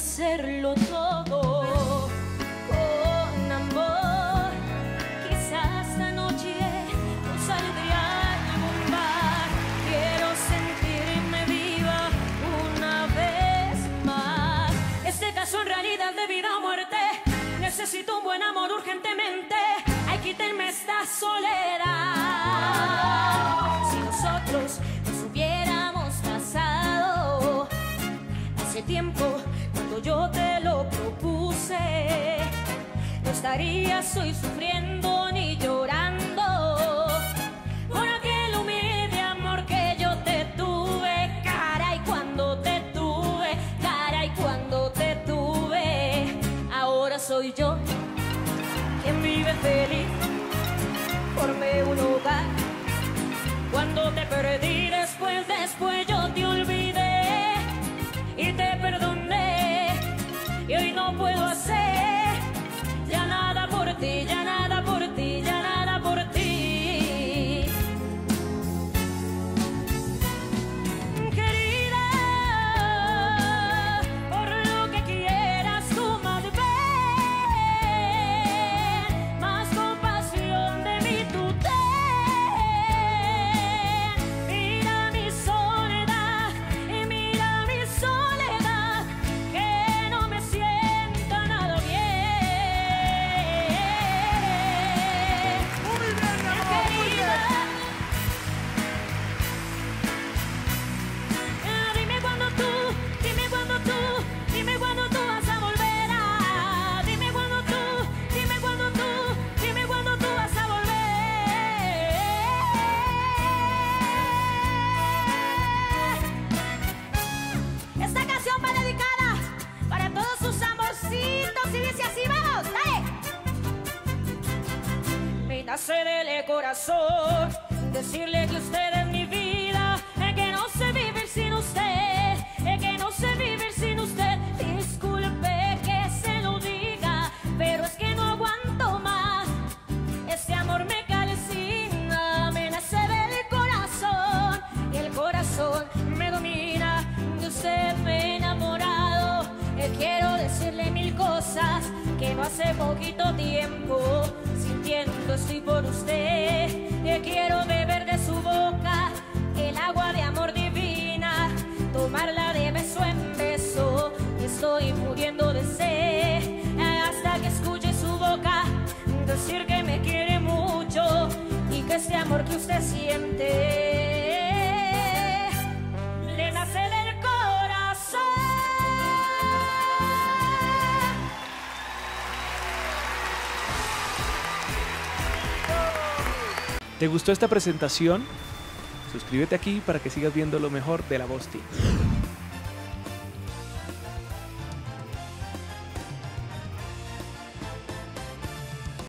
hacerlo todo con amor. Quizás esta noche no saldré a algún bar. Quiero sentirme viva una vez más. Este caso en realidad de vida o muerte. Necesito un buen amor urgentemente. Ay, quítenme esta soledad. Si nosotros nos hubiéramos casado hace tiempo, cuando yo te lo propuse, no estarías hoy sufriendo ni llorando por aquel humilde amor que yo te tuve. Caray, cuando te tuve, caray, cuando te tuve. Ahora soy yo quien vive feliz, formé un hogar. Cuando te perdí, después yo te olvidé y te perdoné. Y hoy no puedo hacer ya nada por ti, ya nada por ti, ya nada por ti. Querida, por lo que quieras tú más ven, más compasión de mí tú ten. Mira mi soledad y mira mi soledad, que no me sienta nada bien. Muy bien, mi amor, muy bien. Dime cuándo tú, dime cuándo tú vas a volver a. Dime cuándo tú, dime cuándo tú, dime cuándo tú vas a volver. Esta canción va dedicada para todos sus amorcitos y dice así, vamos, dale. Me nace del corazón decirle que usted es mi vida, que no sé vivir sin usted, que no sé vivir sin usted. Disculpe que se lo diga, pero es que no aguanto más. Este amor me calcina, me nace del corazón y el corazón me domina. De usted me he enamorado. Quiero decirle mil cosas que no hace poquito tiempo sintiendo estoy por usted. Quiero beber de su boca el agua de amor divina, tomarla de beso en beso. Estoy muriendo de sed hasta que escuche su boca decir que me quiere mucho y que este amor que usted siente le nace del corazón. ¿Te gustó esta presentación? Suscríbete aquí para que sigas viendo lo mejor de La Voz Teens.